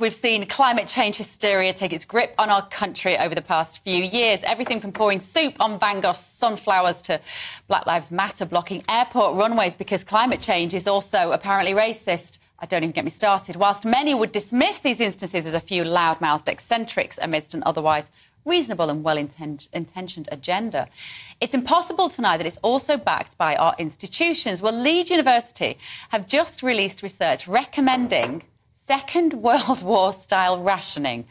we've seen climate change hysteria take its grip on our country over the past few years. Everything from pouring soup on Van Gogh's sunflowers to Black Lives Matter blocking airport runways because climate change is also apparently racist. I don't even get me started. Whilst many would dismiss these instances as a few loud-mouthed eccentrics amidst an otherwise reasonable and well-intentioned agenda, it's impossible tonight that it's also backed by our institutions. Well, Leeds University have just released research recommending Second World War-style rationing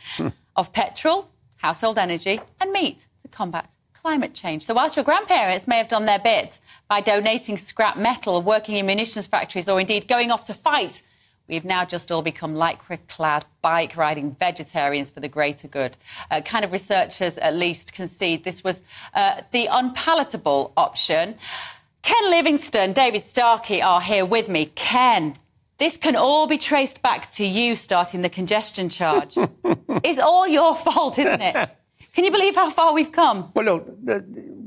of petrol, household energy and meat to combat climate change. So whilst your grandparents may have done their bit by donating scrap metal, working in munitions factories or indeed going off to fight, we've now just all become lycra-clad, bike-riding vegetarians for the greater good. Kind of researchers, at least, concede this was the unpalatable option. Ken Livingstone, David Starkey are here with me. Ken, this can all be traced back to you starting the congestion charge. It's all your fault, isn't it? Can you believe how far we've come? Well, look,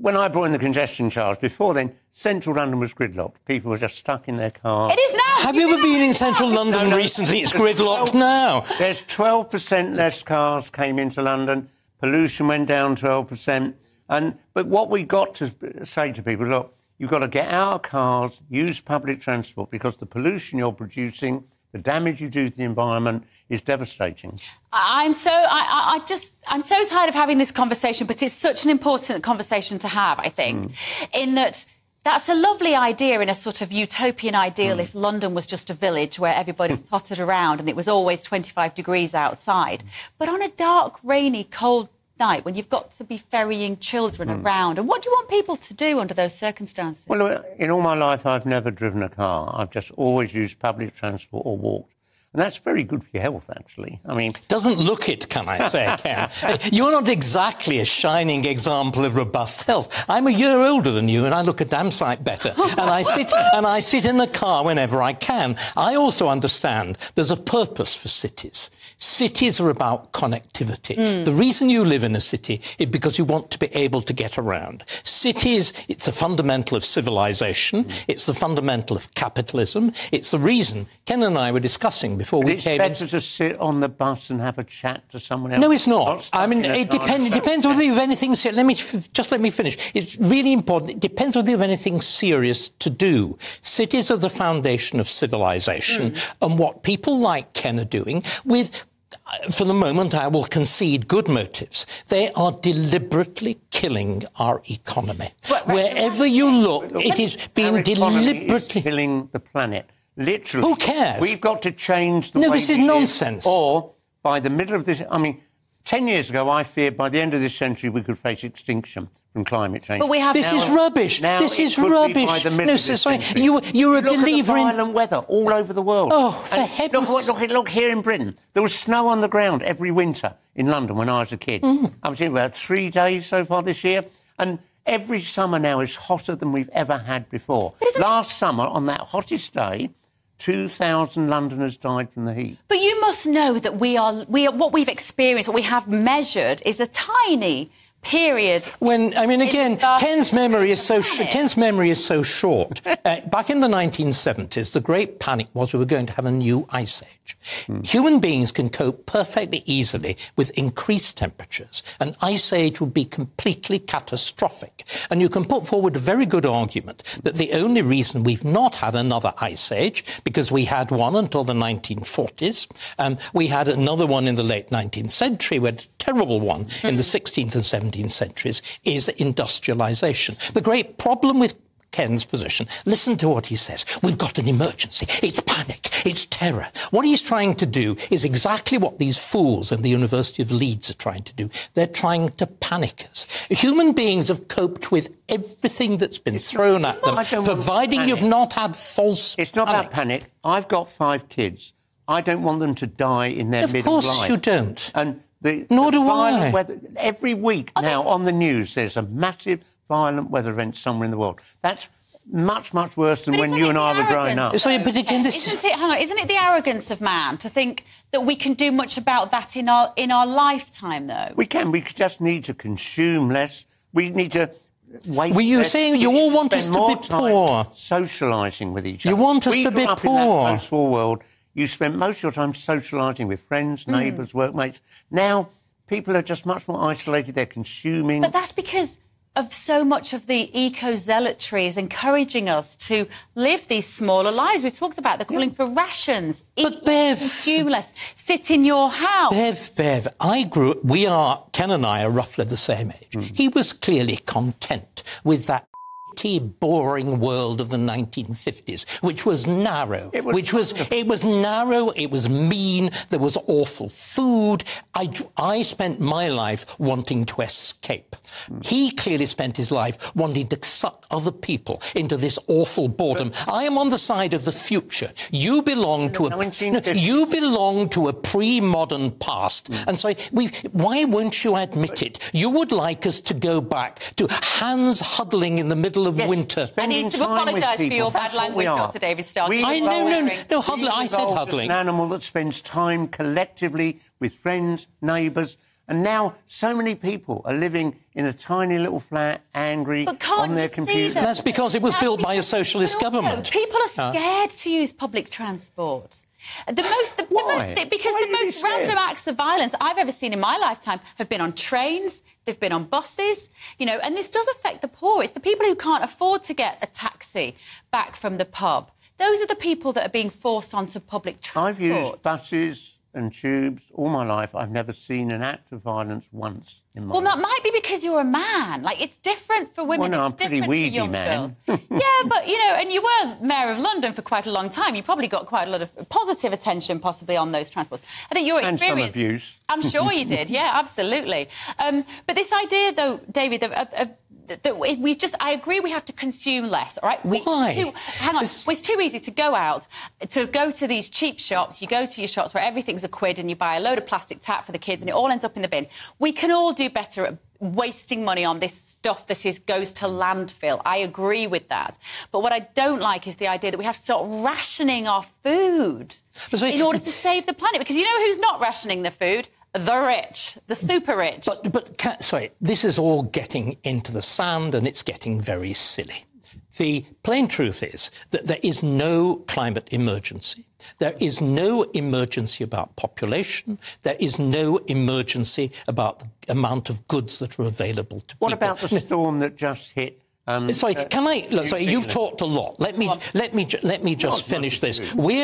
when I brought in the congestion charge, before then, central London was gridlocked. People were just stuck in their cars. It is now! Have you ever been in central London recently? It's gridlocked now. There's 12% less cars came into London. Pollution went down 12%. But what we got to say to people, look, you've got to get out of cars, use public transport, because the pollution you're producing, the damage you do to the environment is devastating. I'm so tired of having this conversation, but it's such an important conversation to have, I think, in that that's a lovely idea in a sort of utopian ideal if London was just a village where everybody tottered around and it was always 25 degrees outside. But on a dark, rainy, cold night when you've got to be ferrying children around, and what do you want people to do under those circumstances? Well, in all my life, I've never driven a car. I've just always used public transport or walked. And that's very good for your health, actually. I mean... Doesn't look it, can I say, Ken? You're not exactly a shining example of robust health. I'm a year older than you, and I look a damn sight better. And I sit in a car whenever I can. I also understand there's a purpose for cities. Cities are about connectivity. The reason you live in a city is because you want to be able to get around. Cities, it's a fundamental of civilization. It's the fundamental of capitalism. It's the reason Ken and I were discussing before we came in. It's better to sit on the bus and have a chat to someone else. No, it's not. I mean, it depends whether you've anything serious. Let me finish. It's really important. It depends whether you have anything serious to do. Cities are the foundation of civilization, and what people like Ken are doing with... For the moment, I will concede good motives. They are deliberately killing our economy. Well, wherever you look, it is being deliberately... Is killing the planet. Literally. Who cares? We've got to change the way... No, this is nonsense. Or, by the middle of this... I mean, 10 years ago, I feared by the end of this century we could face extinction from climate change. But we have... This is rubbish. This is rubbish. No, sorry. You're a believer in... Look at the violent weather all over the world. Oh, for heaven's... Look, here in Britain. There was snow on the ground every winter in London when I was a kid. I've seen about 3 days so far this year, and... Every summer now is hotter than we've ever had before. Last summer, on that hottest day, 2,000 Londoners died from the heat. But you must know that what we've experienced, what we have measured, is a tiny period. I mean, again, Ken's memory is so short. Back in the 1970s, the great panic was we were going to have a new ice age. Human beings can cope perfectly easily with increased temperatures. An ice age would be completely catastrophic. And you can put forward a very good argument that the only reason we've not had another ice age, because we had one until the 1940s, and we had another one in the late 19th century, we had a terrible one in the 16th and 17th centuries, is industrialization. The great problem with Ken's position, listen to what he says, we've got an emergency, it's panic, it's terror. What he's trying to do is exactly what these fools in the University of Leeds are trying to do. They're trying to panic us. Human beings have coped with everything that's been thrown at them, providing you've not had false panic. It's not about panic. I've got 5 kids. I don't want them to die in their middle life. Of course you don't. Nor do I. Every week now on the news, there's a massive violent weather event somewhere in the world. That's much, much worse than when you and I were growing up. So, but again, isn't it the arrogance of man to think that we can do much about that in our lifetime, though? We can. We just need to consume less. We need to... Were you saying you all want us to be poor? Socialising with each other. You want us to be poor. We grew up in that post-war world. You spent most of your time socialising with friends, neighbours, workmates. Now, people are just much more isolated. They're consuming. But that's because of so much of the eco-zealotry is encouraging us to live these smaller lives. We talked about they're calling for rations, eat consume less, sit in your house. Bev, I grew up, Ken and I are roughly the same age. He was clearly content with that boring world of the 1950s, which was narrow, it was mean, there was awful food. I spent my life wanting to escape. He clearly spent his life wanting to suck other people into this awful boredom. I am on the side of the future. You belong to you belong to a pre-modern past, and so why won't you admit it? You would like us to go back to hands huddling in the middle of winter. I need to apologise for your bad language, Dr. David Starkey. No, huddling. I said huddling. An animal that spends time collectively with friends, neighbours, and now so many people are living in a tiny little flat, angry on their computer. That's because it was built by a socialist government. People are scared to use public transport. The most random acts of violence I've ever seen in my lifetime have been on trains. They've been on buses, you know, and this does affect the poor. It's the people who can't afford to get a taxi back from the pub. Those are the people that are being forced onto public transport. I've used buses and tubes all my life. I've never seen an act of violence once in my life. Well, that might be because you're a man. Like, it's different for women. Well, no, I'm pretty weedy, man. Yeah, but, you know, and you were Mayor of London for quite a long time. You probably got quite a lot of positive attention, possibly, on those transports. I think your experience... And some abuse. I'm sure you did, yeah, absolutely. But this idea, though, David, of that we've just... I agree we have to consume less, all right? Why? Hang on. It's too easy to go out, to go to these cheap shops. You go to your shops where everything's £1 and you buy a load of plastic tap for the kids and it all ends up in the bin. We can all do better at wasting money on this stuff that goes to landfill. I agree with that. But what I don't like is the idea that we have to start rationing our food in order to save the planet. Because you know who's not rationing the food? The rich, the super rich. But sorry, this is all getting into the sand and it's getting very silly. The plain truth is that there is no climate emergency. There is no emergency about population. There is no emergency about the amount of goods that are available to people. What about the storm that just hit? You've talked a lot. Let me just finish this. We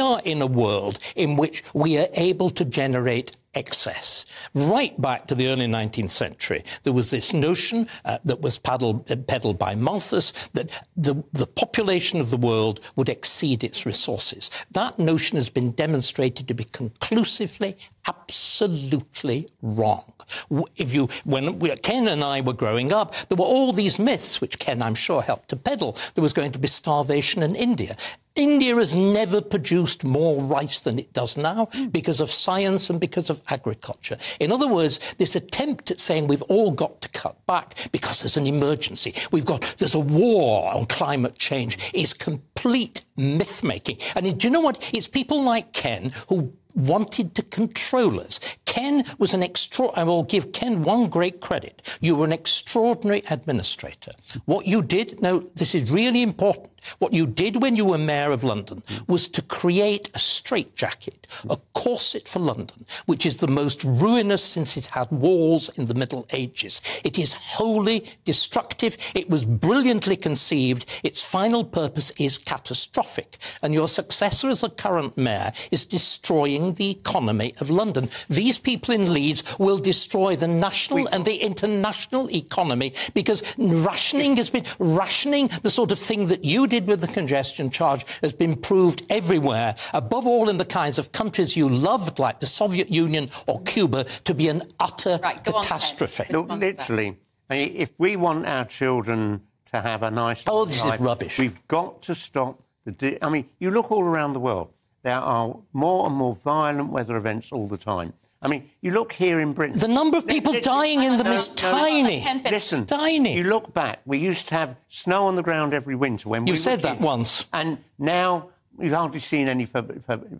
are in a world in which we are able to generate excess. Right back to the early 19th century, there was this notion that was peddled by Malthus that the population of the world would exceed its resources. That notion has been demonstrated to be conclusively, absolutely wrong. When Ken and I were growing up, there were all these myths, which Ken, I'm sure, helped to peddle. There was going to be starvation in India. India has never produced more rice than it does now because of science and because of agriculture. In other words, this attempt at saying we've all got to cut back because there's an emergency, there's a war on climate change, is complete myth-making. And do you know what? It's people like Ken who wanted to control us. Ken was an extraordinary... I will give Ken one great credit. You were an extraordinary administrator. What you did... Now, this is really important. What you did when you were Mayor of London was to create a straitjacket, a corset for London, which is the most ruinous since it had walls in the Middle Ages. It is wholly destructive. It was brilliantly conceived. Its final purpose is catastrophic. And your successor as the current mayor is destroying the economy of London. These people in Leeds will destroy the national and the international economy because rationing has been... Rationing, the sort of thing that you did with the congestion charge, has been proved everywhere, above all in the kinds of countries you loved, like the Soviet Union or Cuba, to be an utter catastrophe. Literally, I mean, if we want our children to have a nice life... Oh, this is rubbish. We've got to stop the... I mean, you look all around the world, there are more and more violent weather events all the time. I mean, you look here in Britain... The number of people dying in them is tiny. Listen, tiny. You look back, we used to have snow on the ground every winter when we... You said that once. And now we've hardly seen any...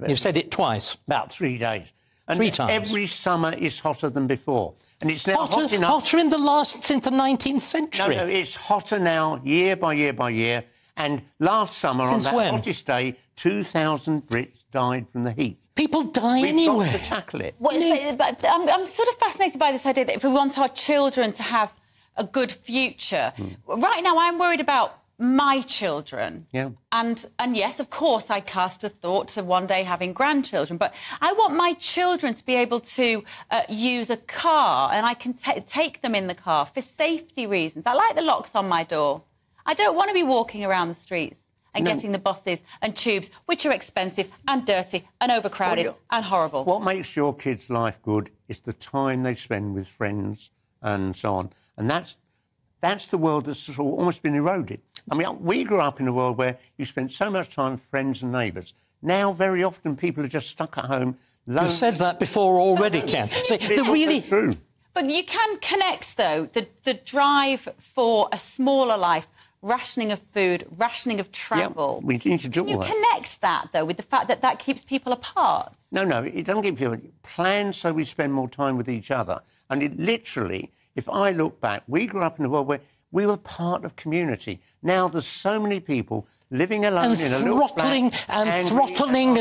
You've said it twice. About 3 days. And 3 times. Every summer is hotter than before. And it's now hot enough... Hotter in the last... since the 19th century. No, no, it's hotter now, year by year by year. And last summer, on that hottest day, 2,000 Brits died from the heat. People die anyway. We've got to tackle it. Well, no. I'm sort of fascinated by this idea that if we want our children to have a good future... Right now, I'm worried about my children. Yeah. And yes, of course, I cast a thought to one day having grandchildren, but I want my children to be able to use a car, and I can take them in the car for safety reasons. I like the locks on my door. I don't want to be walking around the streets and getting the buses and tubes, which are expensive and dirty and overcrowded and horrible. What makes your kids' life good is the time they spend with friends and so on. And that's the world that's sort of almost been eroded. I mean, we grew up in a world where you spent so much time with friends and neighbours. Now, very often, people are just stuck at home. You said that before already, Ken. So they're really true. But you can connect, though, the drive for a smaller life, rationing of food, rationing of travel. Yeah, we need to do all that. Can you connect that, though, with the fact that that keeps people apart? No, no, it doesn't keep people apart. Plan so we spend more time with each other. And it literally, if I look back, we grew up in a world where we were part of community. Now there's so many people living alone in a little flat, and throttling.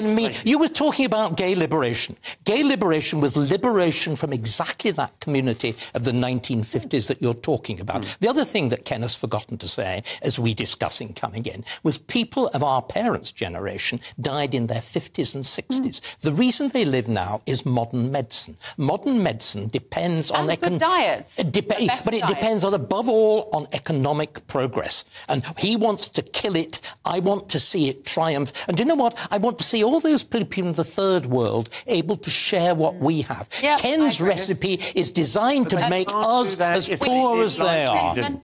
You were talking about gay liberation. Gay liberation was liberation from exactly that community of the 1950s that you're talking about. The other thing that Ken has forgotten to say, as we discussing coming in, was people of our parents' generation died in their 50s and 60s. The reason they live now is modern medicine. Modern medicine depends on good diets. But it depends on, above all, on economic progress. And he wants to kill it. I want to see it triumph. And do you know what? I want to see all those people in the third world able to share what we have. Ken's recipe is designed to make us as poor as they are.